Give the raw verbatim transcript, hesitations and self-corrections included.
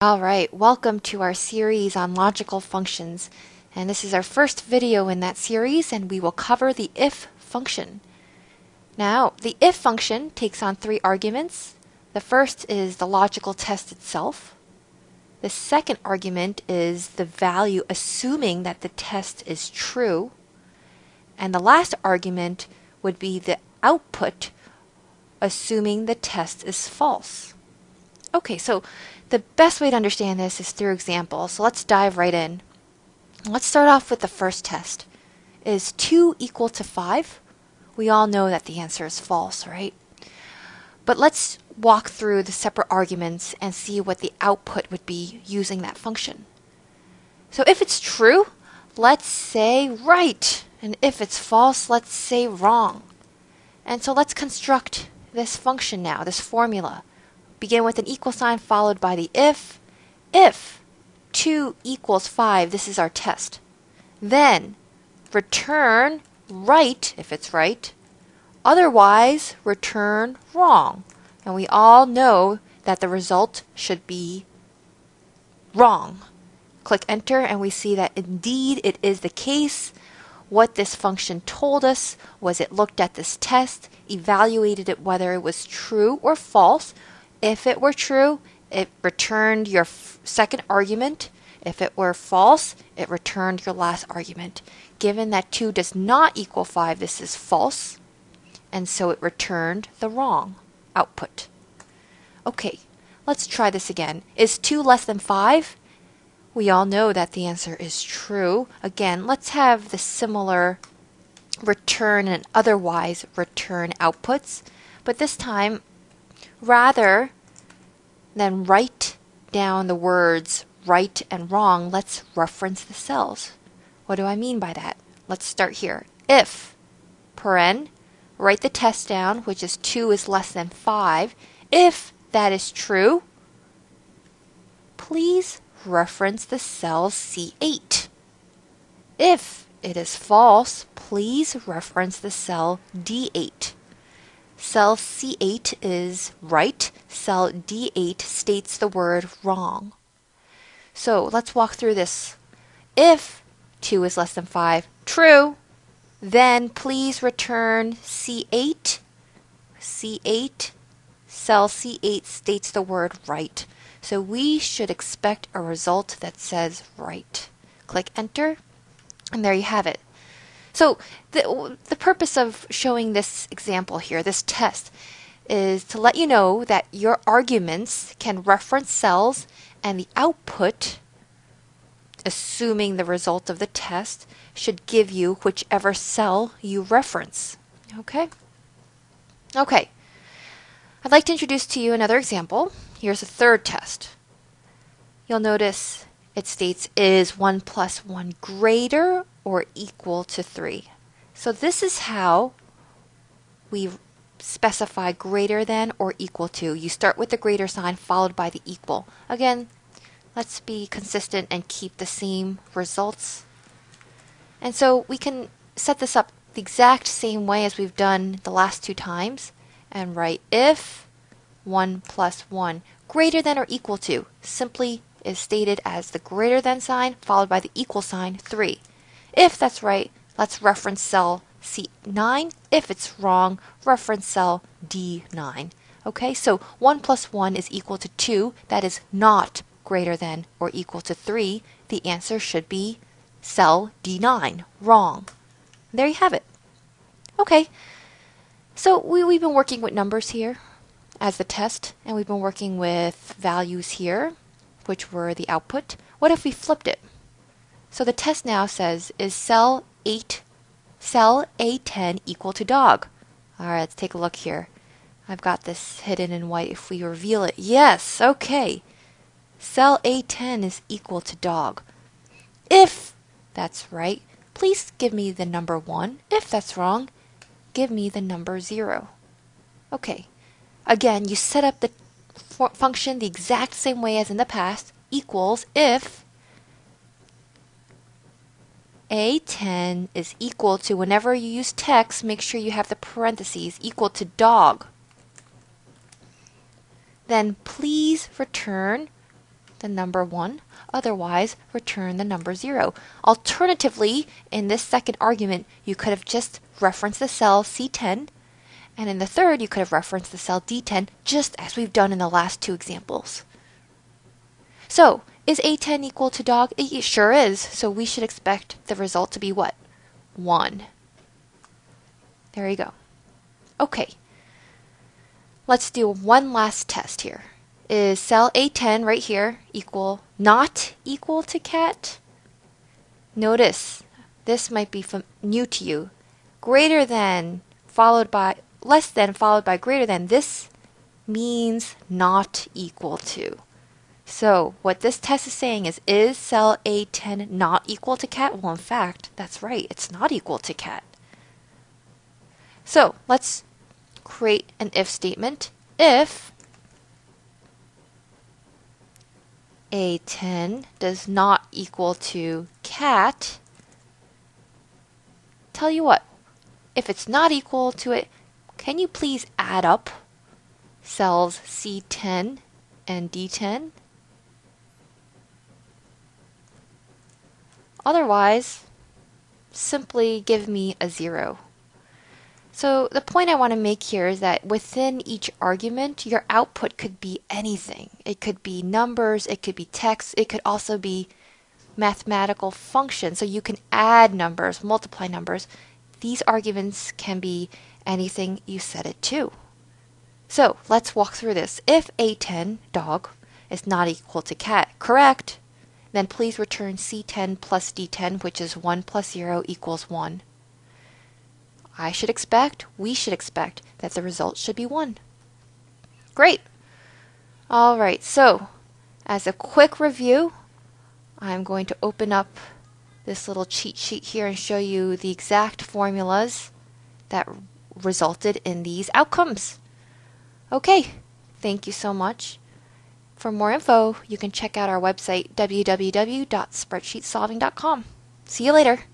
All right, welcome to our series on logical functions. And this is our first video in that series, and we will cover the if function. Now, the if function takes on three arguments. The first is the logical test itself. The second argument is the value assuming that the test is true. And the last argument would be the output assuming the test is false. Okay, so the best way to understand this is through examples, so let's dive right in. Let's start off with the first test. Is two equal to five? We all know that the answer is false, right? But let's walk through the separate arguments and see what the output would be using that function. So if it's true, let's say right, and if it's false, let's say wrong. And so let's construct this function now, this formula. Begin with an equal sign followed by the if. If two equals five, this is our test. Then return right, if it's right. Otherwise, return wrong. And we all know that the result should be wrong. Click enter and we see that indeed it is the case. What this function told us was it looked at this test, evaluated it whether it was true or false. If it were true, it returned your f second argument. If it were false, it returned your last argument. Given that two does not equal five, this is false, and so it returned the wrong output. Okay, let's try this again. Is two less than five? We all know that the answer is true. Again, let's have the similar return and otherwise return outputs, but this time, rather than write down the words right and wrong, let's reference the cells. What do I mean by that? Let's start here. If, paren, write the test down, which is two is less than five. If that is true, please reference the cell C eight. If it is false, please reference the cell D eight. Cell C eight is right, cell D eight states the word wrong. So let's walk through this. If two is less than five, true, then please return C eight. C eight, cell C eight states the word right. So we should expect a result that says right. Click enter, and there you have it. So the, the purpose of showing this example here, this test, is to let you know that your arguments can reference cells and the output, assuming the result of the test, should give you whichever cell you reference. Okay? Okay. I'd like to introduce to you another example. Here's a third test. You'll notice it states, is one plus one greater or equal to three. So this is how we specify greater than or equal to. You start with the greater sign followed by the equal. Again, let's be consistent and keep the same results. And so we can set this up the exact same way as we've done the last two times and write if one plus one greater than or equal to simply is stated as the greater than sign followed by the equal sign three. If that's right, let's reference cell C nine. If it's wrong, reference cell D nine. Okay, so one plus one is equal to two. That is not greater than or equal to three. The answer should be cell D nine, wrong. There you have it. Okay, so we, we've been working with numbers here as the test, and we've been working with values here, which were the output. What if we flipped it? So the test now says, is cell eight, cell A ten equal to dog? All right, let's take a look here. I've got this hidden in white if we reveal it. Yes, okay. Cell A ten is equal to dog. If that's right, please give me the number one. If that's wrong, give me the number zero. Okay. Again, you set up the function the exact same way as in the past, equals if A ten is equal to, whenever you use text, make sure you have the parentheses, equal to dog. Then please return the number one, otherwise return the number zero. Alternatively, in this second argument, you could have just referenced the cell C ten, and in the third, you could have referenced the cell D ten, just as we've done in the last two examples. So, is A ten equal to dog? It sure is, so we should expect the result to be what? one. There you go. Okay, let's do one last test here. Is cell A ten right here equal, not equal to cat? Notice, this might be new to you. Greater than followed by, less than followed by greater than, this means not equal to. So what this test is saying is, is cell A ten not equal to cat? Well, in fact, that's right, it's not equal to cat. So let's create an if statement. If A ten does not equal to cat, tell you what, if it's not equal to it, can you please add up cells C ten and D ten? Otherwise, simply give me a zero. So the point I want to make here is that within each argument, your output could be anything. It could be numbers, it could be text, it could also be mathematical functions. So you can add numbers, multiply numbers. These arguments can be anything you set it to. So let's walk through this. If A ten, dog, is not equal to cat, correct, then please return C ten plus D ten, which is one plus zero equals one. I should expect, we should expect, that the result should be one. Great. All right, so as a quick review, I'm going to open up this little cheat sheet here and show you the exact formulas that resulted in these outcomes. Okay, thank you so much. For more info, you can check out our website, w w w dot spreadsheet solving dot com. See you later.